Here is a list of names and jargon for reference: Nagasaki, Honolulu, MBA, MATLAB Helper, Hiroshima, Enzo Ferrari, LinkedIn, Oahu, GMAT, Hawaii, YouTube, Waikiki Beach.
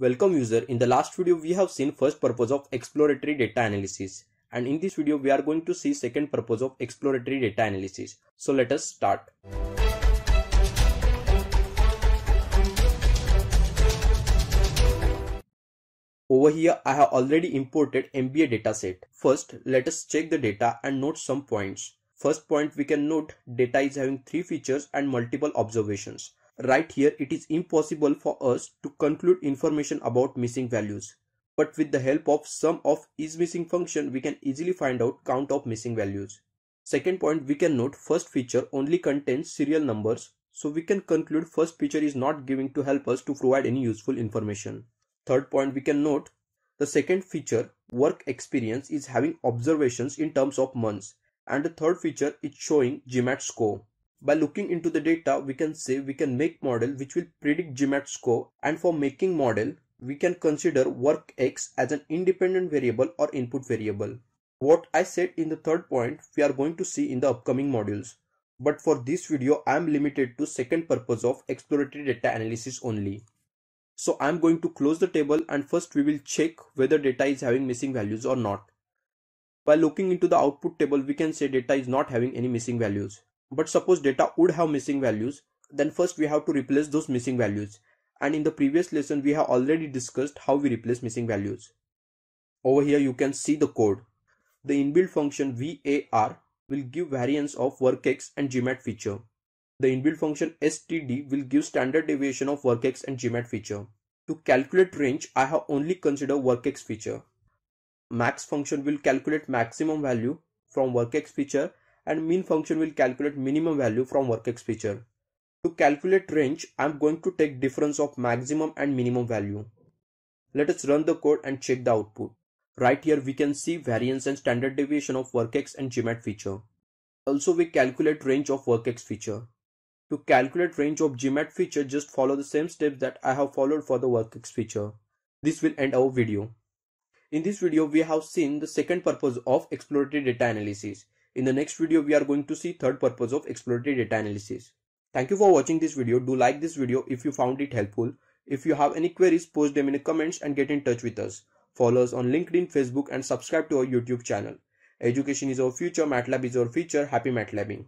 Welcome user, in the last video we have seen first purpose of exploratory data analysis, and in this video we are going to see second purpose of exploratory data analysis. So let us start. Over here I have already imported MBA dataset. First let us check the data and note some points. First point we can note data is having 3 features and multiple observations. Right here it is impossible for us to conclude information about missing values, but with the help of sum of isMissing function we can easily find out count of missing values. Second point we can note first feature only contains serial numbers, so we can conclude first feature is not giving to help us to provide any useful information. Third point we can note the second feature work experience is having observations in terms of months, and the third feature is showing GMAT score. By looking into the data we can say we can make model which will predict GMAT score, and for making model we can consider work X as an independent variable or input variable. What I said in the third point we are going to see in the upcoming modules, but for this video I am limited to second purpose of exploratory data analysis only. So I am going to close the table and first we will check whether data is having missing values or not. By looking into the output table we can say data is not having any missing values. But suppose data would have missing values, then first we have to replace those missing values, and in the previous lesson we have already discussed how we replace missing values. Over here you can see the code. The inbuilt function VAR will give variance of WorkX and GMAT feature. The inbuilt function STD will give standard deviation of WorkX and GMAT feature. To calculate range I have only considered WorkX feature. Max function will calculate maximum value from WorkX feature, and min function will calculate minimum value from WorkX feature. To calculate range, I am going to take difference of maximum and minimum value. Let us run the code and check the output. Right here we can see variance and standard deviation of WorkX and GMAT feature. Also we calculate range of WorkX feature. To calculate range of GMAT feature, just follow the same steps that I have followed for the WorkX feature. This will end our video. In this video we have seen the second purpose of exploratory data analysis. In the next video we are going to see third purpose of exploratory data analysis. Thank you for watching this video. Do like this video if you found it helpful. If you have any queries, post them in the comments and get in touch with us. Follow us on LinkedIn, Facebook and subscribe to our YouTube channel. Education is our future, MATLAB is our future. Happy MATLABing.